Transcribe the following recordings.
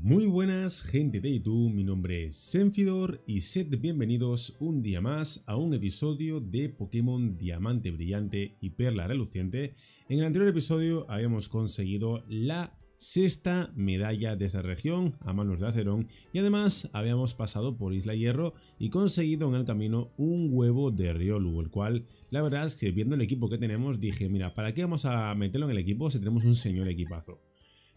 Muy buenas gente de YouTube, mi nombre es Senfidor y sed bienvenidos un día más a un episodio de Pokémon Diamante Brillante y Perla Reluciente. En el anterior episodio habíamos conseguido la sexta medalla de esta región a manos de Acerón y además habíamos pasado por Isla Hierro y conseguido en el camino un huevo de Riolu, el cual la verdad es que viendo el equipo que tenemos dije, mira, ¿para qué vamos a meterlo en el equipo si tenemos un señor equipazo?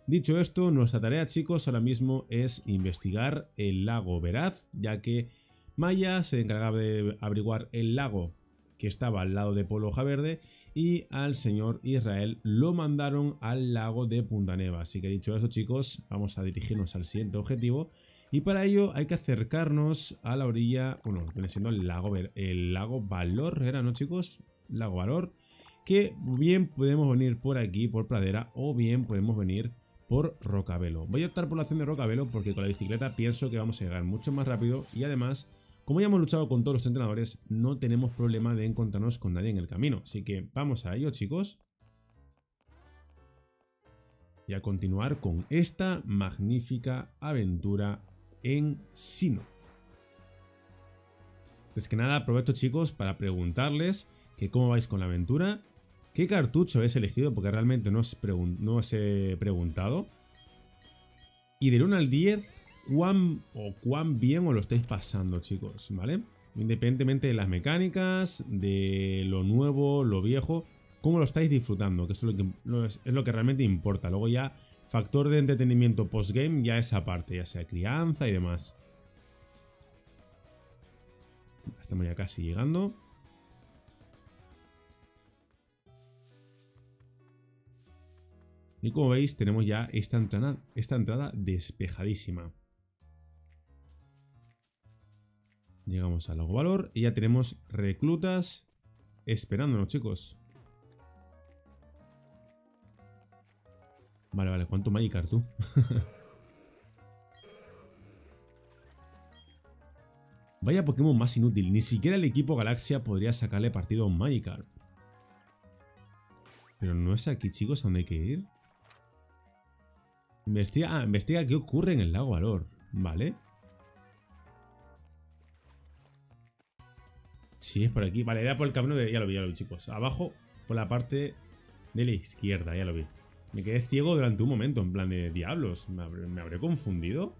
Dicho esto, nuestra tarea, chicos, ahora mismo es investigar el lago Veraz, ya que Maya se encargaba de averiguar el lago que estaba al lado de Pueblo Hoja Verde y al señor Israel lo mandaron al lago de Punta Neva. Así que dicho esto, chicos, vamos a dirigirnos al siguiente objetivo y para ello hay que acercarnos a la orilla, bueno, viene siendo el lago Valor, ¿era, no, chicos? Lago Valor, que bien podemos venir por aquí, por Pradera, o bien podemos venir por Rocabelo. Voy a optar por la acción de Rocabelo porque con la bicicleta pienso que vamos a llegar mucho más rápido y además, como ya hemos luchado con todos los entrenadores, no tenemos problema de encontrarnos con nadie en el camino. Así que vamos a ello, chicos. Y a continuar con esta magnífica aventura en Sinnoh. Antes que nada, aprovecho, chicos, para preguntarles que cómo vais con la aventura. ¿Qué cartucho habéis elegido? Porque realmente no os he preguntado. Y del 1 al 10, cuán bien os lo estáis pasando, chicos, ¿vale? Independientemente de las mecánicas, de lo nuevo, lo viejo, cómo lo estáis disfrutando, que es lo que realmente importa. Luego ya, factor de entretenimiento postgame, ya esa parte, ya sea crianza y demás. Estamos ya casi llegando. Y como veis, tenemos ya esta entrada despejadísima. Llegamos al Lago Valor y ya tenemos reclutas esperándonos, chicos. Vale, vale, ¿cuánto Magikarp tú? Vaya Pokémon más inútil, ni siquiera el equipo Galaxia podría sacarle partido a un Magikarp. Pero no es aquí, chicos, a donde hay que ir. Investiga qué ocurre en el lago Valor, ¿vale? Sí, es por aquí. Vale, era por el camino de... Ya lo vi, chicos. Abajo, por la parte de la izquierda, ya lo vi. Me quedé ciego durante un momento, en plan de diablos. ¿Me habré confundido?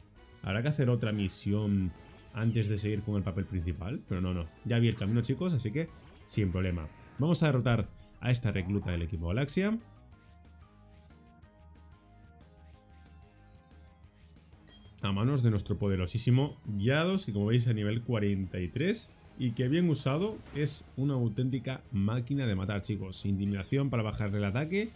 ¿Habrá que hacer otra misión antes de seguir con el papel principal? Pero no, no. Ya vi el camino, chicos, así que sin problema. Vamos a derrotar a esta recluta del equipo Galaxia. A manos de nuestro poderosísimo Gyarados, que como veis a nivel 43 y que bien usado es una auténtica máquina de matar, chicos. Intimidación para bajarle el ataque,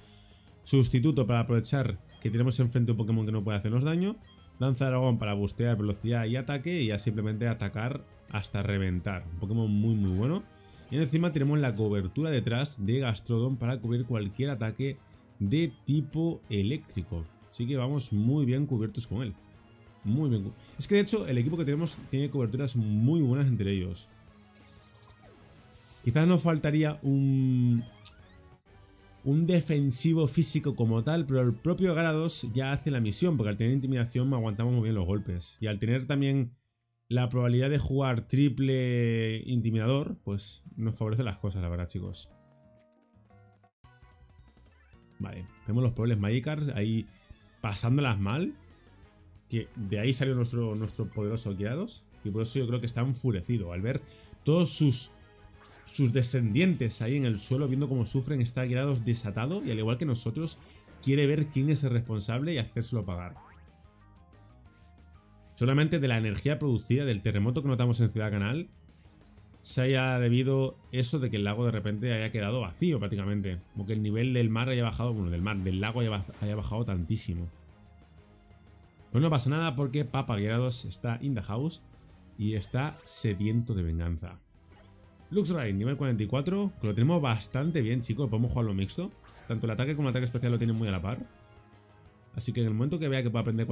sustituto para aprovechar que tenemos enfrente un Pokémon que no puede hacernos daño, danza dragón para bustear velocidad y ataque y ya simplemente atacar hasta reventar. Un Pokémon muy muy bueno. Y encima tenemos la cobertura detrás de Gastrodon para cubrir cualquier ataque de tipo eléctrico. Así que vamos muy bien cubiertos con él. Muy bien. Es que de hecho el equipo que tenemos tiene coberturas muy buenas entre ellos. Quizás nos faltaría un defensivo físico como tal, pero el propio Gyarados ya hace la misión, porque al tener intimidación aguantamos muy bien los golpes. Y al tener también la probabilidad de jugar triple intimidador, pues nos favorece las cosas, la verdad, chicos. Vale, tenemos los pobres Magikarps ahí pasándolas mal. Que de ahí salió nuestro poderoso Gyarados. Y por eso yo creo que está enfurecido al ver todos sus descendientes ahí en el suelo, viendo cómo sufren. Está Gyarados desatado y al igual que nosotros, quiere ver quién es el responsable y hacérselo pagar. Solamente de la energía producida del terremoto que notamos en Ciudad Canal se haya debido eso de que el lago de repente haya quedado vacío prácticamente. Como que el nivel del mar haya bajado, bueno, del lago haya bajado tantísimo. Pues no pasa nada porque Papa Gyarados está in the house y está sediento de venganza. Luxray, nivel 44, que lo tenemos bastante bien, chicos, podemos jugarlo mixto. Tanto el ataque como el ataque especial lo tienen muy a la par. Así que en el momento que vea que pueda aprender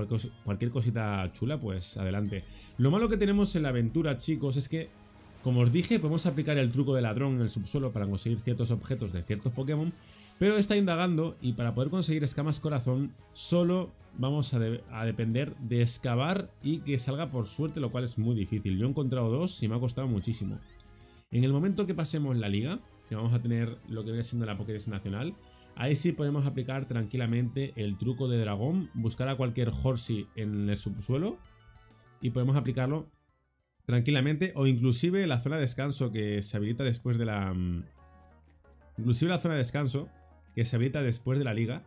cualquier cosita chula, pues adelante. Lo malo que tenemos en la aventura, chicos, es que, como os dije, podemos aplicar el truco de ladrón en el subsuelo para conseguir ciertos objetos de ciertos Pokémon, pero está indagando y para poder conseguir escamas corazón solo vamos a depender de excavar y que salga por suerte, lo cual es muy difícil. Yo he encontrado dos y me ha costado muchísimo. En el momento que pasemos la liga, que vamos a tener lo que viene siendo la Pokédex Nacional, ahí sí podemos aplicar tranquilamente el truco de dragón, buscar a cualquier Horsey en el subsuelo y podemos aplicarlo tranquilamente, o inclusive la zona de descanso que se habilita después de la... Inclusive la zona de descanso que se habilita después de la liga,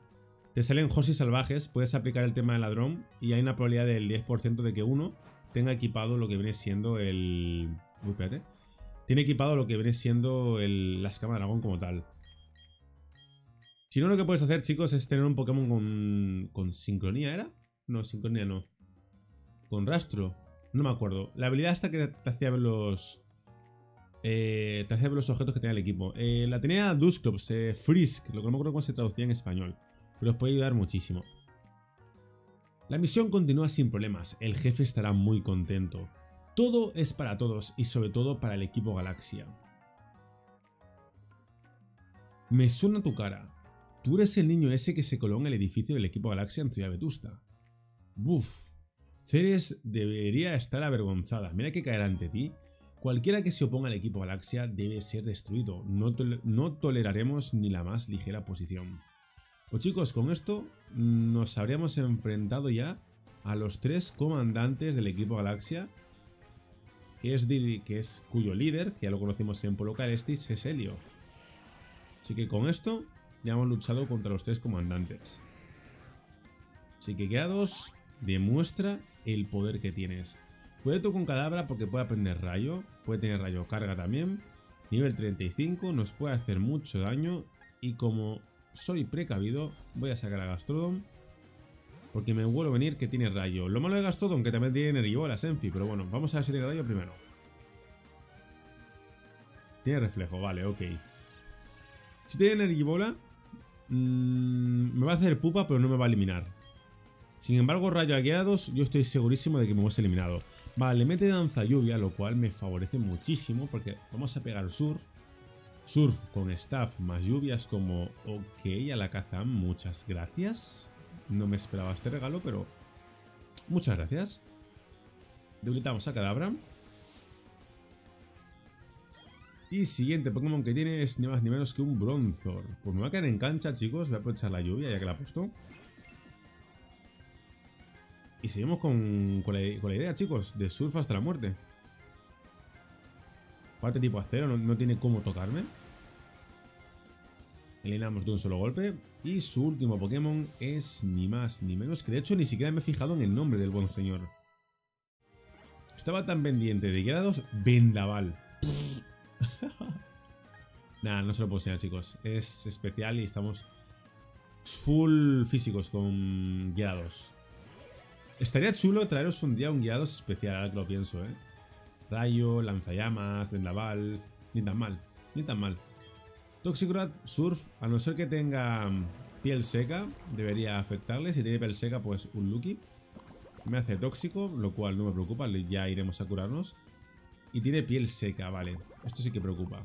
te salen Horsies salvajes, puedes aplicar el tema del ladrón y hay una probabilidad del 10% de que uno tenga equipado lo que viene siendo el... Uy, espérate. Tiene equipado lo que viene siendo la escama de dragón como tal. Si no, lo que puedes hacer, chicos, es tener un Pokémon con sincronía, ¿era? No, sincronía no. Con rastro. No me acuerdo. La habilidad esta que te hacía ver los... te hacía ver los objetos que tenía el equipo. La tenía Dusclops, Frisk, lo que no me acuerdo cómo se traducía en español. Pero os puede ayudar muchísimo. La misión continúa sin problemas. El jefe estará muy contento. Todo es para todos y sobre todo para el equipo Galaxia. Me suena tu cara. Tú eres el niño ese que se coló en el edificio del equipo Galaxia en Ciudad Vetusta. Buf. Ceres debería estar avergonzada. Mira que caerá ante ti. Cualquiera que se oponga al equipo Galaxia debe ser destruido. No toleraremos ni la más ligera posición. Pues chicos, con esto nos habríamos enfrentado ya a los tres comandantes del equipo Galaxia, cuyo líder, que ya lo conocimos en Pueblo Celestis, es Helio. Así que con esto ya hemos luchado contra los tres comandantes. Así que Gyarados, demuestra el poder que tienes. Puede tú con Kadabra porque puede aprender rayo, puede tener rayo carga también. Nivel 35, nos puede hacer mucho daño y como... soy precavido, voy a sacar a Gastrodon porque me vuelvo a venir que tiene rayo. Lo malo de Gastrodon que también tiene energíbolas, en fin, pero bueno, vamos a ver si tiene rayo primero. Tiene reflejo, vale, ok. Si tiene energíbola, me va a hacer pupa, pero no me va a eliminar. Sin embargo, rayo a Gyarados, yo estoy segurísimo de que me hubiese eliminado. Vale, le mete danza lluvia, lo cual me favorece muchísimo porque vamos a pegar surf. Surf con staff más lluvias como... Ok, a la caza, muchas gracias. No me esperaba este regalo, pero... muchas gracias. Debilitamos a Kadabra. Y siguiente Pokémon que tiene es ni más ni menos que un Bronzor. Pues me va a quedar en cancha, chicos. Voy a aprovechar la lluvia ya que la he puesto. Y seguimos con la idea, chicos, de surf hasta la muerte. Parte tipo acero, no tiene cómo tocarme. Eliminamos de un solo golpe. Y su último Pokémon es ni más ni menos que, de hecho, ni siquiera me he fijado en el nombre del buen señor. Estaba tan pendiente de Gyarados. Vendaval. Nah, no se lo puedo enseñar, chicos. Es especial y estamos full físicos con Gyarados. Estaría chulo traeros un día un Gyarados especial, ahora que lo pienso, ¿eh? Rayo, lanzallamas, vendaval... Ni tan mal, ni tan mal. Toxicrod, surf, a no ser que tenga piel seca, debería afectarle. Si tiene piel seca, pues un Lucky. Me hace tóxico, lo cual no me preocupa, ya iremos a curarnos. Y tiene piel seca, vale. Esto sí que preocupa.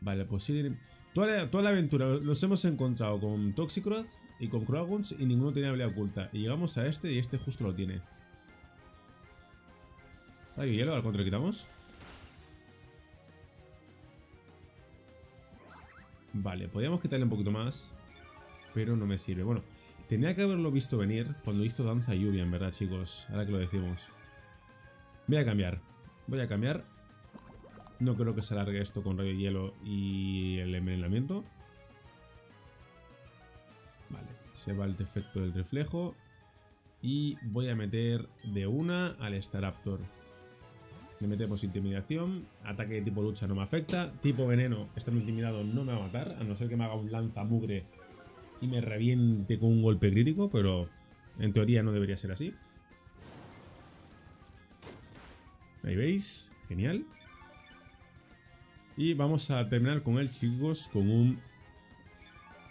Vale, pues sí... Toda la aventura los hemos encontrado con Toxicrod y con Crowguns y ninguno tenía habilidad oculta. Y llegamos a este y este justo lo tiene. Rayo hielo, al contra lo quitamos. Vale, podríamos quitarle un poquito más, pero no me sirve. Bueno, tenía que haberlo visto venir cuando hizo danza lluvia, en verdad, chicos. Ahora que lo decimos. Voy a cambiar. Voy a cambiar. No creo que se alargue esto con rayo hielo y el envenenamiento. Vale, se va el defecto del reflejo. Y voy a meter de una al Staraptor. Le metemos intimidación. Ataque de tipo lucha no me afecta. Tipo veneno, estando intimidado, no me va a matar. A no ser que me haga un lanzamugre y me reviente con un golpe crítico. Pero en teoría no debería ser así. Ahí veis. Genial. Y vamos a terminar con él, chicos, con un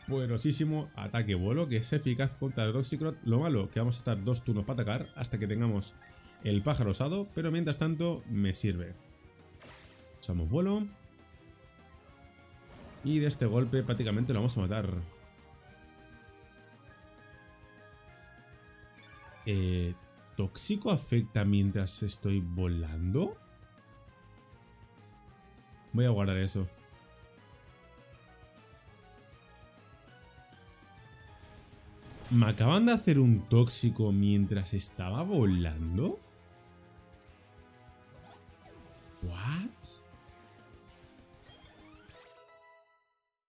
poderosísimo ataque vuelo que es eficaz contra el Toxicrod. Lo malo, que vamos a estar dos turnos para atacar hasta que tengamos el pájaro osado, pero mientras tanto me sirve. Usamos vuelo. Y de este golpe prácticamente lo vamos a matar. ¿Tóxico afecta mientras estoy volando? Voy a guardar eso. ¿Me acaban de hacer un tóxico mientras estaba volando? ¿What?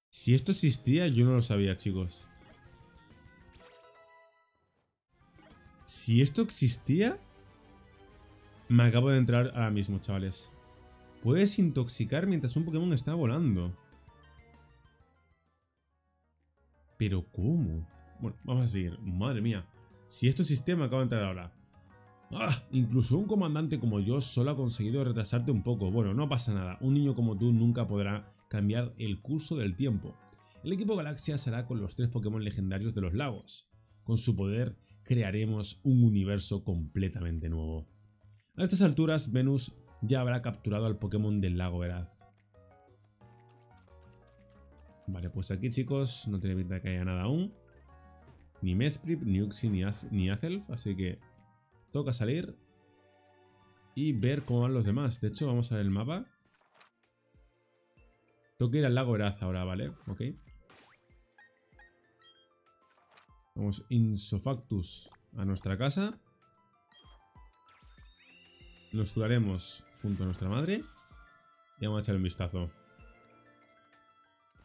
Si esto existía, yo no lo sabía, chicos. Si esto existía, me acabo de entrar ahora mismo, chavales. Puedes intoxicar mientras un Pokémon está volando. ¿Pero cómo? Bueno, vamos a seguir. Madre mía. Si esto existe, me acabo de entrar ahora. ¡Ah! Incluso un comandante como yo solo ha conseguido retrasarte un poco. Bueno, no pasa nada. Un niño como tú nunca podrá cambiar el curso del tiempo. El equipo Galaxia se hará con los 3 Pokémon legendarios de los lagos. Con su poder, crearemos un universo completamente nuevo. A estas alturas, Venus ya habrá capturado al Pokémon del Lago Veraz. Vale, pues aquí, chicos, no tiene pinta que haya nada aún. Ni Mesprit, ni Uxie, ni Azelf, así que toca salir y ver cómo van los demás. De hecho, vamos a ver el mapa. Tengo que ir al Lago Veraz ahora, ¿vale? Ok. Vamos, Insofactus, a nuestra casa. Nos curaremos junto a nuestra madre. Y vamos a echarle un vistazo.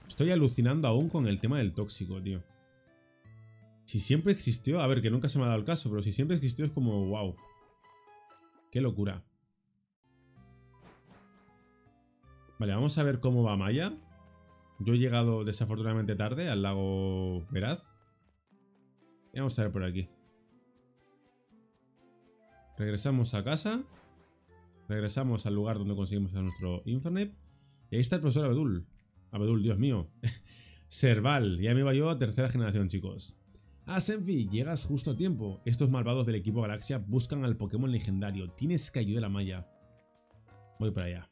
Estoy alucinando aún con el tema del tóxico, tío. Si siempre existió, a ver, que nunca se me ha dado el caso, pero si siempre existió es como, wow. Qué locura. Vale, vamos a ver cómo va Maya. Yo he llegado desafortunadamente tarde al Lago Veraz. Y vamos a ver por aquí. Regresamos a casa. Regresamos al lugar donde conseguimos a nuestro Infernape. Y ahí está el profesor Abedul. Abedul, Dios mío. Serval, ya me iba yo a tercera generación, chicos. Ah, Senfi, llegas justo a tiempo. Estos malvados del equipo Galaxia buscan al Pokémon legendario. Tienes que ayudar a Maya. Voy para allá.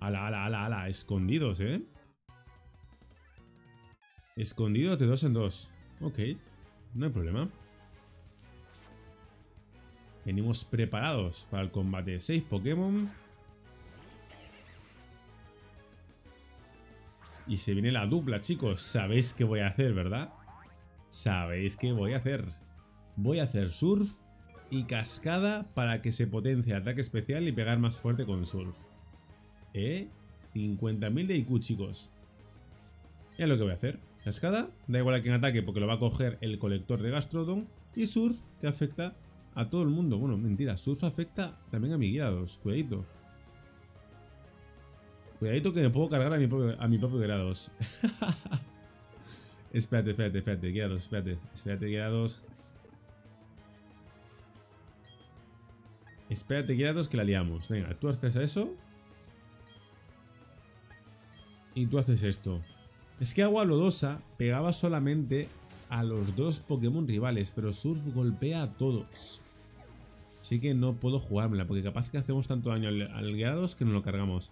Ala, ala, ala, ala. Escondidos, ¿eh? Escondidos de 2 en 2. Ok, no hay problema. Venimos preparados para el combate. 6 Pokémon. Y se viene la dupla, chicos. Sabéis qué voy a hacer, ¿verdad? Sabéis qué voy a hacer. Voy a hacer surf y cascada para que se potencie ataque especial y pegar más fuerte con surf. 50.000 de IQ, chicos. Es lo que voy a hacer. Cascada, da igual a quien ataque porque lo va a coger el colector de Gastrodon. Y surf, que afecta a todo el mundo. Bueno, mentira, surf afecta también a mi Gyarados. Cuidadito. Cuidadito que me puedo cargar a mi propio Gyarados. Espérate, espérate, espérate, Gyarados, espérate. Espérate, Gyarados. Espérate, Gyarados, que la liamos. Venga, tú haces eso. Y tú haces esto. Es que Agua Lodosa pegaba solamente a los 2 Pokémon rivales, pero Surf golpea a todos. Así que no puedo jugármela, porque capaz que hacemos tanto daño al Gyarados que nos lo cargamos.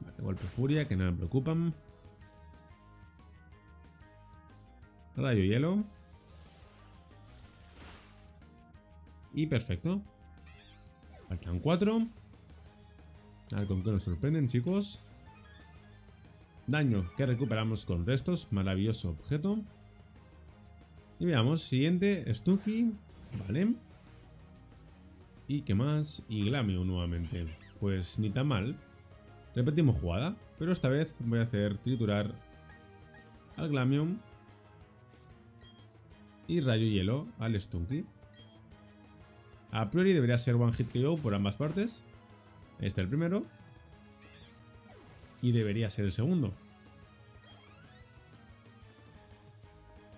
Vale, golpe Furia, que no me preocupan. Rayo Hielo. Y perfecto. Faltan 4. A ver con qué nos sorprenden, chicos. Daño que recuperamos con restos. Maravilloso objeto. Y veamos, siguiente, Stunky. Vale. ¿Y qué más? Y Glameow nuevamente. Pues ni tan mal. Repetimos jugada, pero esta vez voy a hacer triturar al Glameow. Y rayo hielo al Stunky. A priori debería ser One Hit KO por ambas partes. Este es el primero. Y debería ser el segundo.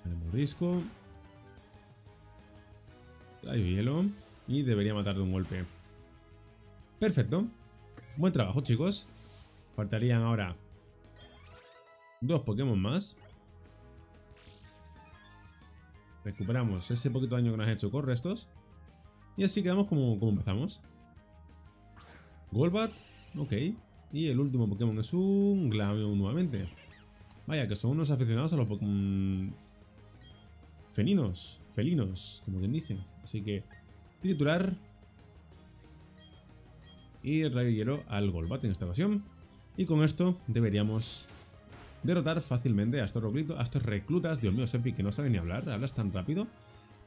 El mordisco. Rayo hielo. Y debería matar de un golpe. Perfecto. Buen trabajo, chicos. Faltarían ahora 2 Pokémon más. Recuperamos ese poquito daño que nos ha hecho con restos. Y así quedamos como empezamos. Golbat, ok. Y el último Pokémon es un Glameow nuevamente. Vaya, que son unos aficionados a los Pokémon felinos, como quien dice. Así que triturar y rayo hielo al Golbat en esta ocasión. Y con esto deberíamos derrotar fácilmente a estos reclutas. Dios mío, Seppi, que no sabe ni hablar, hablas tan rápido.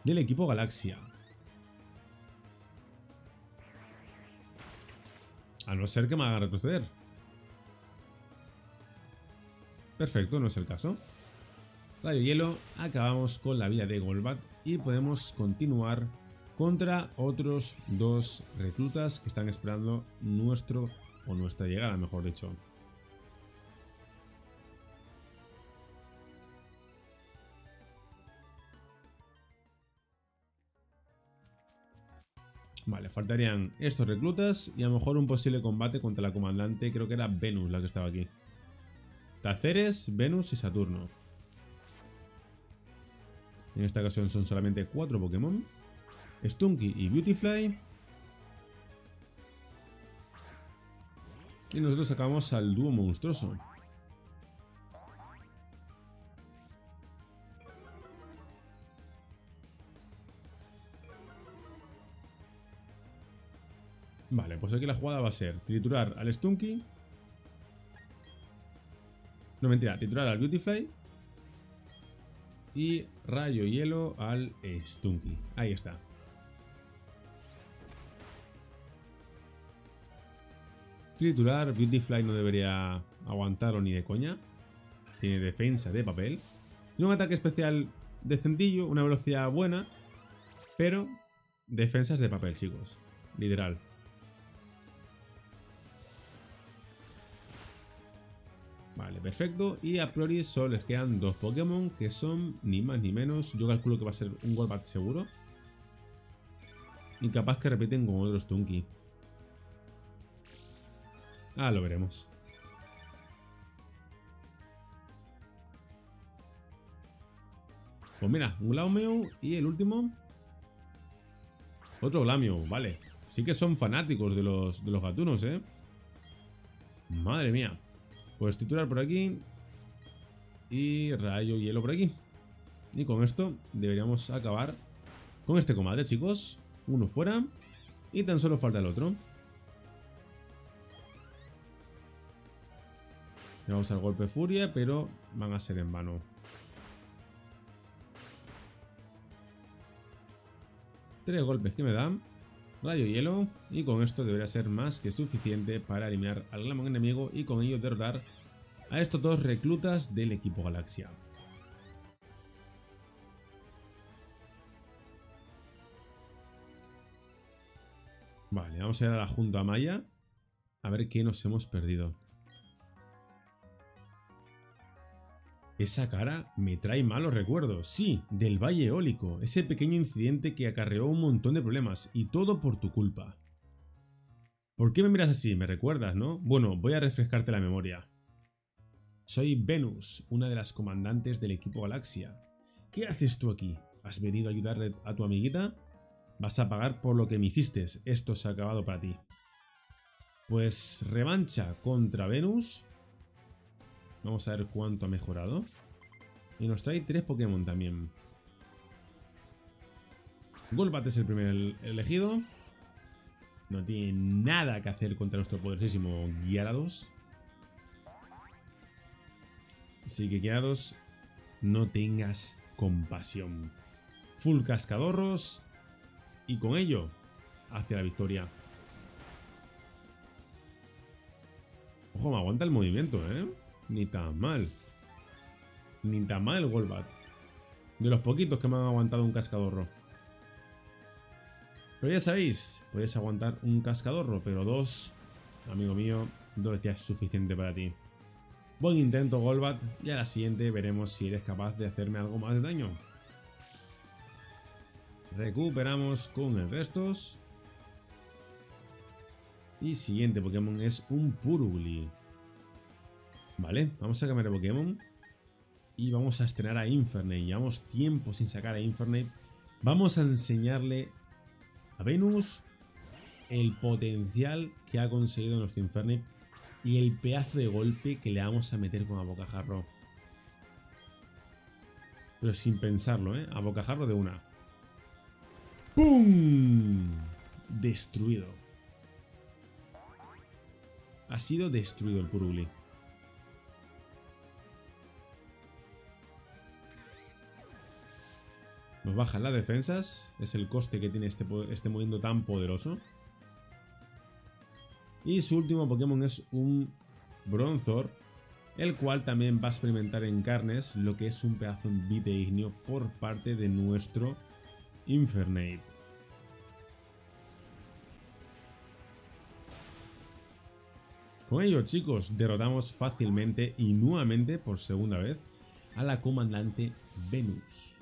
Del equipo Galaxia. A no ser que me haga retroceder. Perfecto, no es el caso. Rayo hielo, acabamos con la vida de Golbat y podemos continuar contra otros dos reclutas que están esperando nuestro o nuestra llegada, mejor dicho. Vale, faltarían estos reclutas y a lo mejor un posible combate contra la comandante, creo que era Venus la que estaba aquí. Taceres, Venus y Saturno. En esta ocasión son solamente 4 Pokémon. Stunky y Beautifly. Y nosotros sacamos al dúo monstruoso. Vale, pues aquí la jugada va a ser triturar al Stunky. No, mentira, triturar al Beautifly. Y rayo hielo al Stunky. Ahí está. Triturar, Beautifly no debería aguantarlo ni de coña. Tiene defensa de papel. Tiene un ataque especial decentillo, una velocidad buena. Pero defensas de papel, chicos. Literal. Vale, perfecto. Y a priori solo les quedan 2 Pokémon, que son ni más ni menos. Yo calculo que va a ser un Golbat seguro. Y capaz que repiten con otro Stunky. Ah, lo veremos. Pues mira, un Glameow y el último. Otro Glameow, vale. Sí que son fanáticos de los gatunos, ¿eh? Madre mía. Pues titular por aquí y rayo hielo por aquí. Y con esto deberíamos acabar con este combate, chicos. Uno fuera y tan solo falta el otro. Vamos al golpe de furia, pero van a ser en vano. Tres golpes que me dan. Rayo hielo, y con esto debería ser más que suficiente para eliminar al Glameow enemigo y con ello derrotar a estos dos reclutas del equipo Galaxia. Vale, vamos a ir ahora junto a Maya a ver qué nos hemos perdido. Esa cara me trae malos recuerdos. Sí, del Valle Eólico, ese pequeño incidente que acarreó un montón de problemas y todo por tu culpa. ¿Por qué me miras así? ¿Me recuerdas, no? Bueno, voy a refrescarte la memoria. Soy Venus, una de las comandantes del equipo Galaxia. ¿Qué haces tú aquí? ¿Has venido a ayudarle a tu amiguita? Vas a pagar por lo que me hiciste. Esto se ha acabado para ti. Pues revancha contra Venus. Vamos a ver cuánto ha mejorado. Y nos trae 3 Pokémon también. Golbat es el primer elegido. No tiene nada que hacer contra nuestro poderosísimo Gyarados. Así que Gyarados, no tengas compasión. Full cascadorros. Y con ello, hacia la victoria. Ojo, me aguanta el movimiento, ¿eh? Ni tan mal. Ni tan mal el Golbat. De los poquitos que me han aguantado un cascadorro. Pero ya sabéis, podéis aguantar un cascadorro, pero 2, amigo mío, 2 ya es suficiente para ti. Buen intento, Golbat. Y a la siguiente veremos si eres capaz de hacerme algo más de daño. Recuperamos con el Restos. Y siguiente Pokémon es un Purugli. Vale, vamos a cambiar de Pokémon y vamos a estrenar a Infernape. Llevamos tiempo sin sacar a Infernape. Vamos a enseñarle a Venus el potencial que ha conseguido nuestro Infernape y el pedazo de golpe que le vamos a meter con la Bocajarro. Pero sin pensarlo, ¿eh? A Bocajarro de una. ¡Pum! Destruido. Ha sido destruido el Purugli. Nos bajan las defensas. Es el coste que tiene este movimiento tan poderoso. Y su último Pokémon es un Bronzor, el cual también va a experimentar en carnes, lo que es un pedazo de ignio por parte de nuestro Infernape. Con ello, chicos, derrotamos fácilmente y nuevamente, por segunda vez, a la comandante Venus.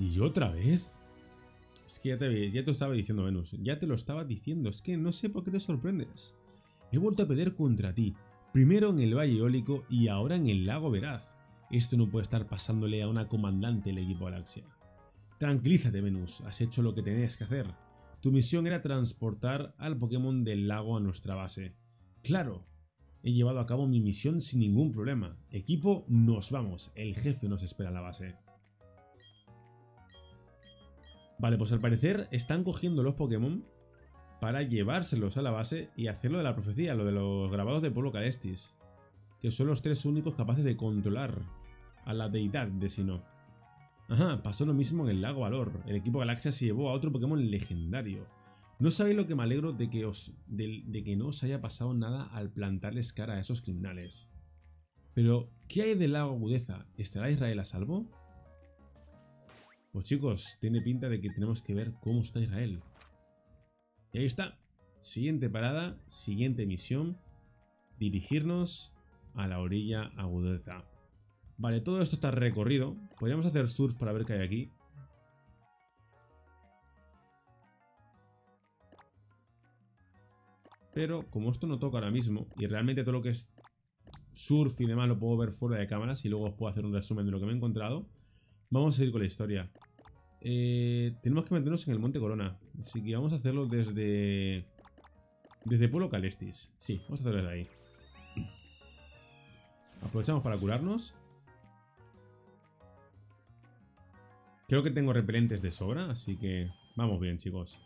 ¿Y otra vez? Es que ya te lo estaba diciendo, Venus. Ya te lo estaba diciendo. Es que no sé por qué te sorprendes. He vuelto a pelear contra ti. Primero en el Valle Eólico y ahora en el Lago Veraz. Esto no puede estar pasándole a una comandante del Equipo Galaxia. Tranquilízate, Venus. Has hecho lo que tenías que hacer. Tu misión era transportar al Pokémon del lago a nuestra base. Claro. He llevado a cabo mi misión sin ningún problema. Equipo, nos vamos. El jefe nos espera en la base. Vale, pues al parecer están cogiendo los Pokémon para llevárselos a la base y hacer lo de la profecía, lo de los grabados de Pueblo Celestia, que son los tres únicos capaces de controlar a la deidad de Sinnoh. Ajá, pasó lo mismo en el Lago Valor. El Equipo Galaxia se llevó a otro Pokémon legendario. No sabéis lo que me alegro de que, de que no os haya pasado nada al plantarles cara a esos criminales. Pero, ¿qué hay del Lago Agudeza? ¿Estará Israel a salvo? Pues chicos, tiene pinta de que tenemos que ver cómo está Israel. Y ahí está. Siguiente parada, siguiente misión. Dirigirnos a la orilla agudeza. Vale, todo esto está recorrido. Podríamos hacer surf para ver qué hay aquí. Pero como esto no toca ahora mismo, y realmente todo lo que es surf y demás lo puedo ver fuera de cámaras y luego os puedo hacer un resumen de lo que me he encontrado. Vamos a seguir con la historia. Tenemos que meternos en el Monte Corona. Así que vamos a hacerlo desde Pueblo Celestia. Sí, vamos a hacerlo desde ahí. Aprovechamos para curarnos. Creo que tengo repelentes de sobra, así que vamos bien, chicos.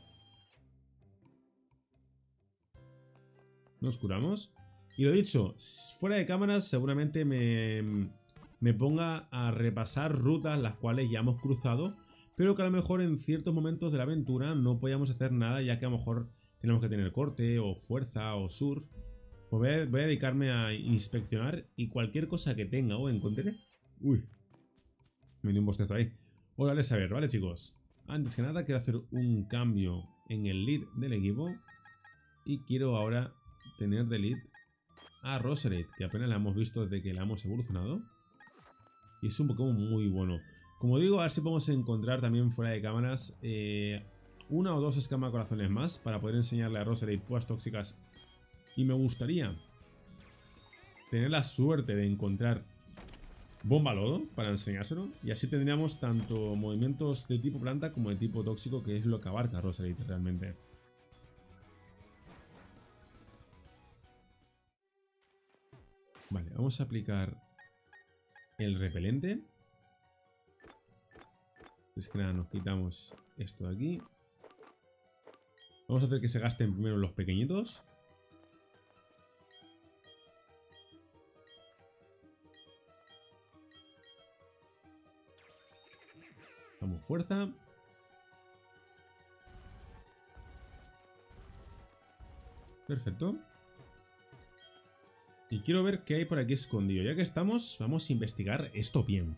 Nos curamos. Y lo dicho, fuera de cámaras seguramente me ponga a repasar rutas las cuales ya hemos cruzado, pero que a lo mejor en ciertos momentos de la aventura no podíamos hacer nada, ya que a lo mejor tenemos que tener corte o fuerza o surf. Pues voy a dedicarme a inspeccionar y cualquier cosa que tenga o encuentre... Uy, me dio un bostezo ahí. Os haré saber, ¿vale, chicos? Antes que nada quiero hacer un cambio en el lead del equipo y quiero ahora tener de lead a Roserade, que apenas la hemos visto desde que la hemos evolucionado. Y es un Pokémon muy bueno. Como digo, a ver si podemos encontrar también fuera de cámaras una o dos escamas corazones más para poder enseñarle a Roserade Púas Tóxicas. Y me gustaría tener la suerte de encontrar Bomba Lodo para enseñárselo. Y así tendríamos tanto movimientos de tipo planta como de tipo tóxico, que es lo que abarca Roserade realmente. Vale, vamos a aplicar... el repelente. Es que nada, nos quitamos esto de aquí. Vamos a hacer que se gasten primero los pequeñitos. Damos fuerza. Perfecto. Y quiero ver qué hay por aquí escondido. Ya que estamos, vamos a investigar esto bien.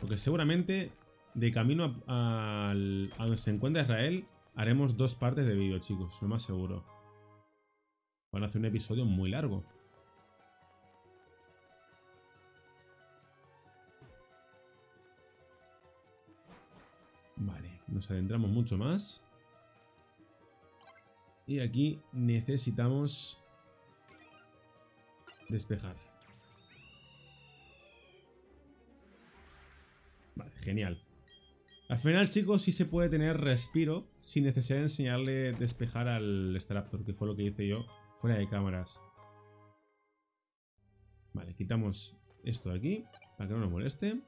Porque seguramente, de camino a donde se encuentra Israel, haremos dos partes de vídeo, chicos. Lo más seguro. Van a hacer un episodio muy largo. Vale, nos adentramos mucho más. Y aquí necesitamos despejar. Vale, genial. Al final, chicos, sí se puede tener respiro sin necesidad de enseñarle despejar al Staraptor, que fue lo que hice yo fuera de cámaras. Vale, quitamos esto de aquí para que no nos moleste.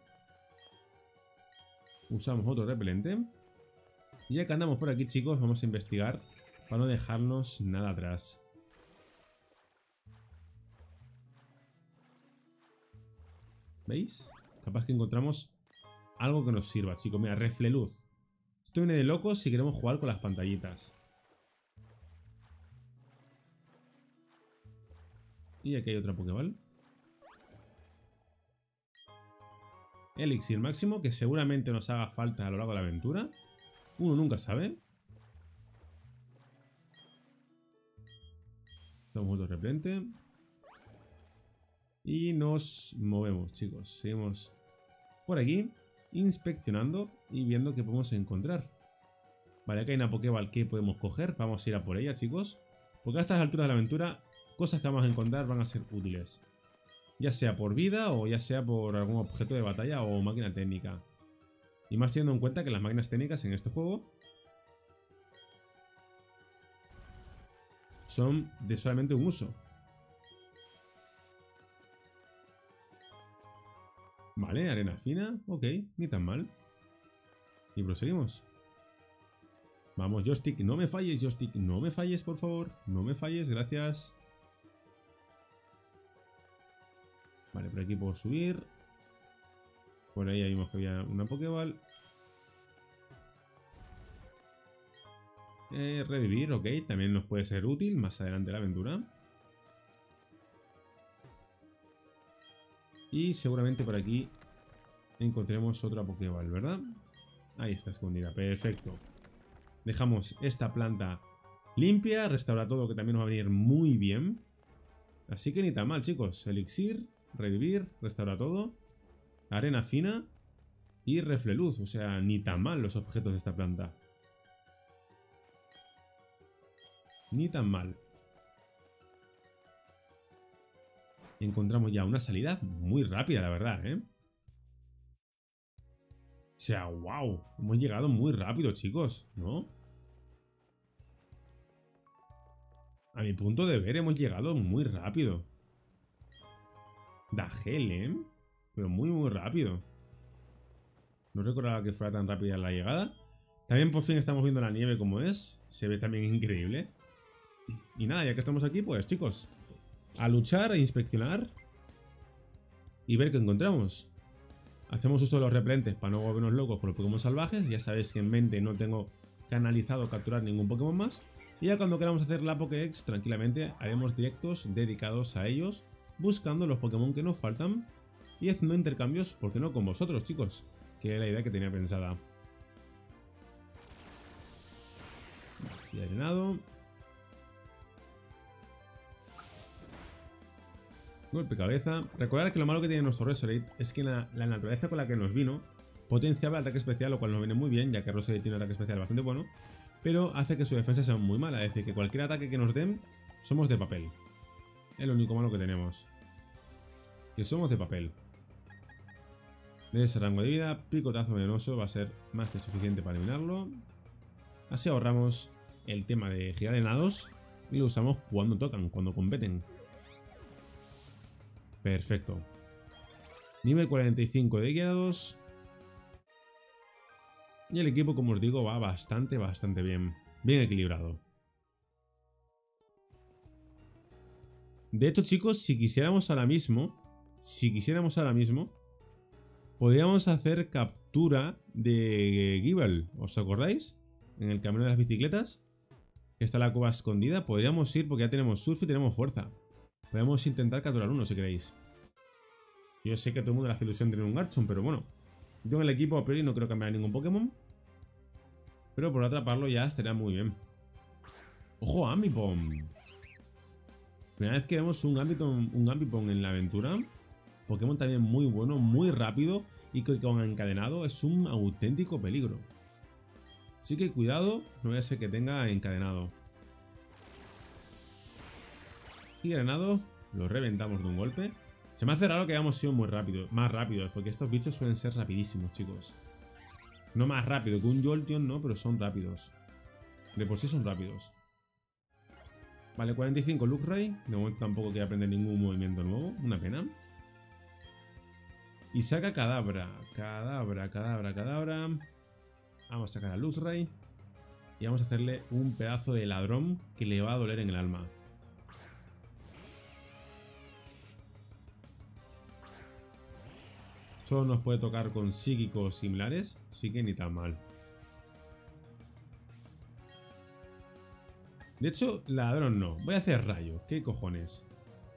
Usamos otro repelente. Y ya que andamos por aquí, chicos, vamos a investigar para no dejarnos nada atrás. ¿Veis? Capaz que encontramos algo que nos sirva, chicos. Mira, Refle Luz. Esto viene de locos si queremos jugar con las pantallitas. Y aquí hay otra Pokéball. Elixir máximo, que seguramente nos haga falta a lo largo de la aventura. Uno nunca sabe. Estamos otro repelente. Y nos movemos, chicos. Seguimos por aquí, inspeccionando y viendo qué podemos encontrar. Vale, acá hay una Pokéball que podemos coger. Vamos a ir a por ella, chicos. Porque a estas alturas de la aventura, cosas que vamos a encontrar van a ser útiles. Ya sea por vida o ya sea por algún objeto de batalla o máquina técnica. Y más teniendo en cuenta que las máquinas técnicas en este juego son de solamente un uso. Vale, arena fina. Ok, ni tan mal. Y proseguimos. Vamos, joystick, no me falles, joystick. No me falles, por favor. No me falles, gracias. Vale, por aquí puedo subir. Por ahí vimos que había una Pokéball. Revivir, ok. También nos puede ser útil más adelante la aventura. Y seguramente por aquí encontremos otra Pokéball, ¿verdad? Ahí está escondida, perfecto. Dejamos esta planta limpia. Restaura todo, que también nos va a venir muy bien. Así que ni tan mal, chicos. Elixir, revivir, restaura todo, arena fina y refle luz. O sea, ni tan mal los objetos de esta planta. Ni tan mal. Encontramos ya una salida muy rápida, la verdad, ¿eh? O sea, wow. Hemos llegado muy rápido, chicos, ¿no? A mi punto de ver, hemos llegado muy rápido. Da gel, ¿eh? Pero muy, muy rápido. No recordaba que fuera tan rápida la llegada. También por fin estamos viendo la nieve como es. Se ve también increíble. Y nada, ya que estamos aquí, pues chicos, a luchar, a inspeccionar y ver qué encontramos. Hacemos uso de los repelentes para no volvernos locos por los Pokémon salvajes. Ya sabéis que en mente no tengo canalizado capturar ningún Pokémon más. Y ya cuando queramos hacer la Pokédex, tranquilamente haremos directos dedicados a ellos, buscando los Pokémon que nos faltan y haciendo intercambios, ¿por qué no?, con vosotros, chicos, que es la idea que tenía pensada. Aquí ha llenado. Golpe cabeza. Recordad que lo malo que tiene nuestro Roserade es que la naturaleza con la que nos vino potenciaba el ataque especial, lo cual nos viene muy bien, ya que Roserade tiene un ataque especial bastante bueno, pero hace que su defensa sea muy mala. Es decir, que cualquier ataque que nos den, somos de papel. Es lo único malo que tenemos, que somos de papel. De ese rango de vida, picotazo venenoso va a ser más que suficiente para eliminarlo. Así ahorramos el tema de girar en hados y lo usamos cuando tocan, cuando competen. Perfecto. Nivel 45 de Gyarados. Y el equipo, como os digo, va bastante, bastante bien. Bien equilibrado. De hecho, chicos, si quisiéramos ahora mismo, podríamos hacer captura de Gible. ¿Os acordáis? En el camino de las bicicletas, que está la cueva escondida. Podríamos ir porque ya tenemos surf y tenemos fuerza. Podemos intentar capturar uno, si queréis. Yo sé que a todo el mundo le hace ilusión tener un Garchomp, pero bueno. Yo en el equipo a priori no creo cambiar ningún Pokémon. Pero por atraparlo ya estaría muy bien. ¡Ojo, Ambipom! Primera vez que vemos un Ambipom en la aventura. Pokémon también muy bueno, muy rápido. Y que con encadenado es un auténtico peligro. Así que cuidado, no voy a ser que tenga encadenado. Y encadenado, lo reventamos de un golpe. Se me hace raro que hayamos sido muy rápidos, más rápidos, porque estos bichos suelen ser rapidísimos, chicos. No más rápido que un Jolteon, no, pero son rápidos. De por sí son rápidos. Vale, 45 Luxray. De momento tampoco quiere aprender ningún movimiento nuevo. Una pena. Y saca Kadabra. Kadabra. Vamos a sacar a Luxray. Y vamos a hacerle un pedazo de ladrón que le va a doler en el alma. Solo nos puede tocar con psíquicos similares, así que ni tan mal. De hecho, ladrón no. Voy a hacer rayo. ¿Qué cojones?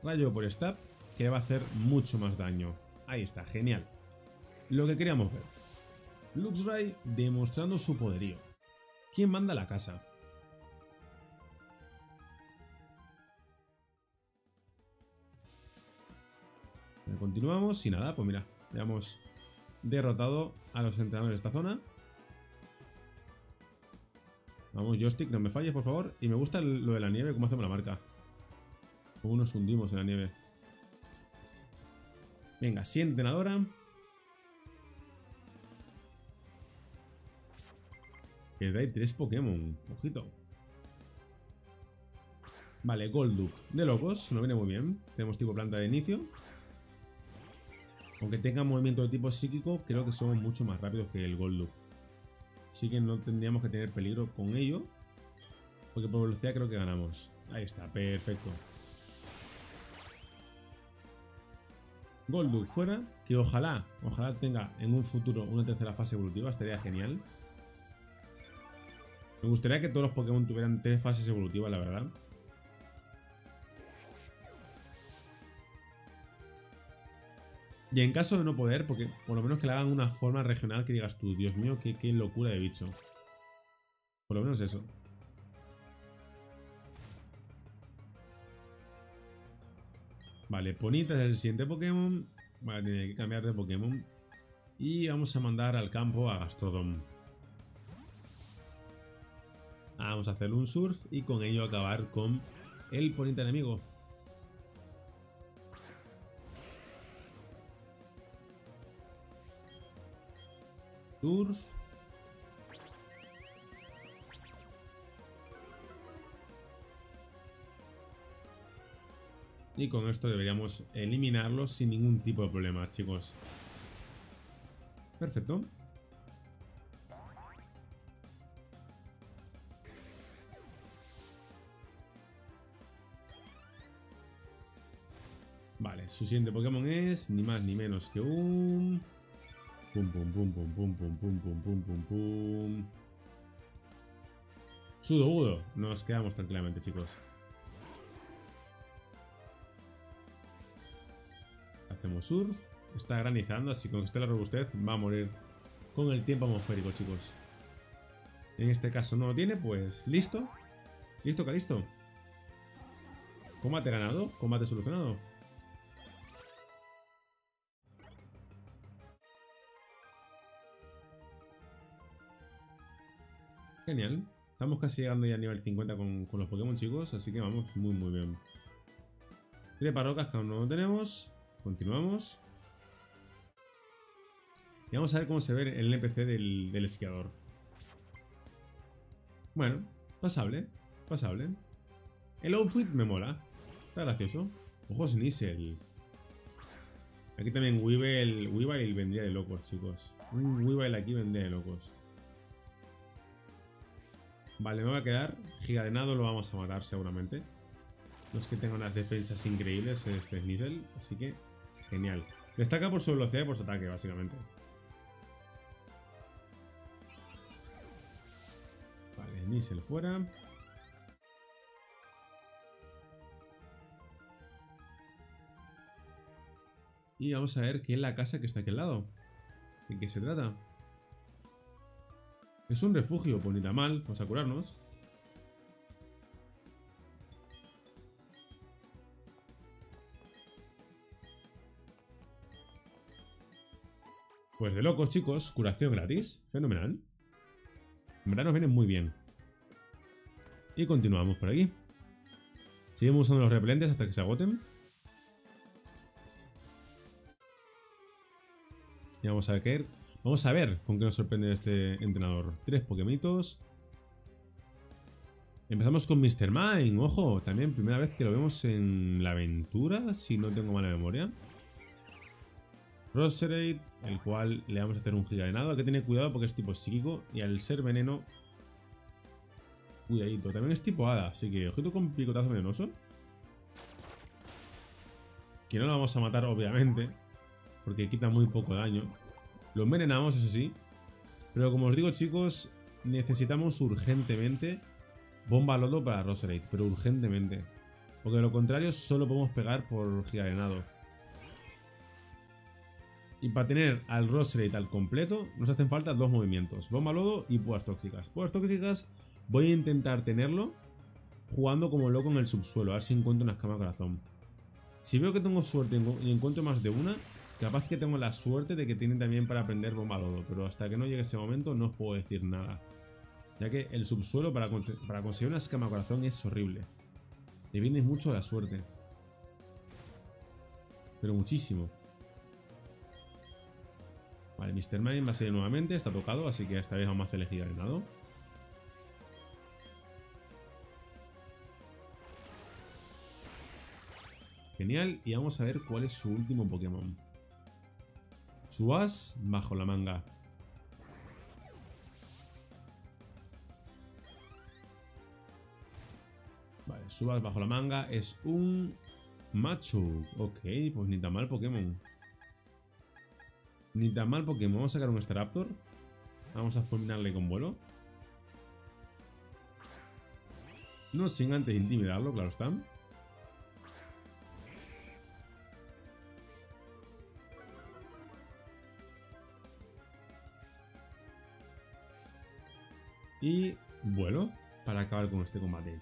Rayo por stab, que va a hacer mucho más daño. Ahí está, genial. Lo que queríamos ver. Luxray demostrando su poderío. ¿Quién manda a la casa? Continuamos y nada, pues mira, ya hemos derrotado a los entrenadores de esta zona. Vamos, joystick, no me falles, por favor. Y me gusta lo de la nieve, cómo hacemos la marca. Cómo nos hundimos en la nieve. Venga, sí, entrenadora. Que hay 3 Pokémon, ojito. Vale, Golduck de locos, no viene muy bien. Tenemos tipo planta de inicio. Aunque tenga movimiento de tipo psíquico, creo que somos mucho más rápidos que el Golduck. Así que no tendríamos que tener peligro con ello, porque por velocidad creo que ganamos. Ahí está, perfecto. Golduck fuera, que ojalá tenga en un futuro una tercera fase evolutiva, estaría genial. Me gustaría que todos los Pokémon tuvieran 3 fases evolutivas, la verdad. Y en caso de no poder, porque por lo menos que le hagan una forma regional que digas tú, Dios mío, qué locura de bicho. Por lo menos eso. Vale, Ponita es el siguiente Pokémon. Vale, tiene que cambiar de Pokémon. Y vamos a mandar al campo a Gastrodon. Vamos a hacer un surf y con ello acabar con el Ponita enemigo. Surf. Y con esto deberíamos eliminarlo sin ningún tipo de problema, chicos. Perfecto. Vale, su siguiente Pokémon es ni más ni menos que un... Pum, pum, pum, pum, pum, pum, pum, pum, pum, pum, pum. Sudoudo. Nos quedamos tranquilamente, chicos. Hacemos surf. Está granizando, así que con que esté la robustez va a morir con el tiempo atmosférico, chicos. En este caso no lo tiene, pues listo. Listo, Calisto. Combate ganado, combate solucionado. Genial, estamos casi llegando ya a nivel 50 con los Pokémon, chicos, así que vamos muy muy bien. Treparocas que aún no tenemos, continuamos. Y vamos a ver cómo se ve el NPC del esquiador. Bueno, pasable, pasable. El outfit me mola, está gracioso. Ojos Nisel. Aquí también Weavile vendría de locos, chicos. Un Weavile aquí vendría de locos. Vale, me va a quedar. Gigadenado lo vamos a matar seguramente. No es que tenga unas defensas increíbles este Sneasel, así que genial. Destaca por su velocidad y por su ataque, básicamente. Vale, Sneasel fuera. Y vamos a ver qué es la casa que está aquí al lado. ¿De qué se trata? Es un refugio, pues ni tan mal, vamos a curarnos. Pues de locos, chicos, curación gratis, fenomenal. En verdad nos vienen muy bien. Y continuamos por aquí. Seguimos usando los repelentes hasta que se agoten. Y vamos a ver Vamos a ver con qué nos sorprende este entrenador. 3 Pokémonitos. Empezamos con Mr. Mime, ojo, también primera vez que lo vemos en la aventura, si no tengo mala memoria. Roserade, el cual le vamos a hacer un giga de nado. Hay que tener cuidado porque es tipo psíquico y al ser veneno, cuidadito. También es tipo hada, así que ojito con picotazo venenoso. Que no lo vamos a matar, obviamente, porque quita muy poco daño. Lo envenenamos, eso sí. Pero como os digo, chicos, necesitamos urgentemente Bomba Lodo para Roserade, pero urgentemente. Porque de lo contrario solo podemos pegar por gigarenado. Y para tener al Roserade al completo nos hacen falta 2 movimientos. Bomba Lodo y Púas Tóxicas. Púas Tóxicas voy a intentar tenerlo jugando como loco en el subsuelo. A ver si encuentro una escama corazón. Si veo que tengo suerte y encuentro más de una, capaz que tengo la suerte de que tienen también para aprender Bomba Lodo. Pero hasta que no llegue ese momento no os puedo decir nada. Ya que el subsuelo para conseguir una escama corazón es horrible. Le viene mucho la suerte. Pero muchísimo. Vale, Mr. Mime va a salir nuevamente. Está tocado, así que esta vez vamos a hacer el gigarenado. Genial. Y vamos a ver cuál es su último Pokémon. Su as bajo la manga. Subas bajo la manga es un Machu. Ok, pues ni tan mal Pokémon. Ni tan mal Pokémon. Vamos a sacar un Staraptor. Vamos a fulminarle con vuelo. No sin antes intimidarlo, claro está. Y vuelo para acabar con este combate.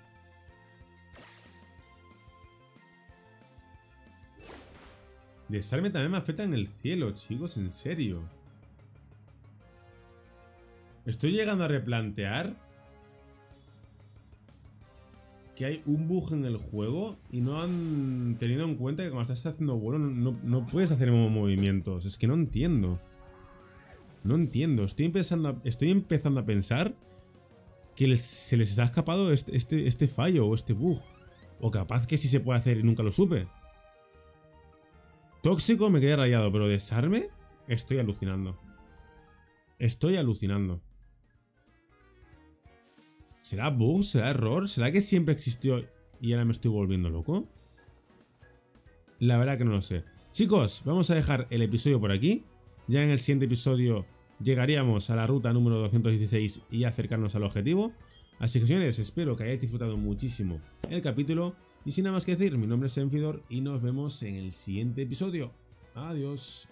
Desarme también me afecta en el cielo, chicos, en serio. Estoy llegando a replantear que hay un bug en el juego y no han tenido en cuenta que cuando estás haciendo vuelo no puedes hacer movimientos. Es que no entiendo. No entiendo. Estoy empezando a pensar que se les ha escapado este fallo o este bug. O capaz que sí se puede hacer y nunca lo supe. Tóxico me quedé rayado, pero desarme estoy alucinando. Estoy alucinando. ¿Será bug? ¿Será error? ¿Será que siempre existió y ahora me estoy volviendo loco? La verdad que no lo sé. Chicos, vamos a dejar el episodio por aquí. Ya en el siguiente episodio llegaríamos a la ruta número 216 y acercarnos al objetivo. Así que señores, espero que hayáis disfrutado muchísimo el capítulo. Y sin nada más que decir, mi nombre es Enfidor y nos vemos en el siguiente episodio. Adiós.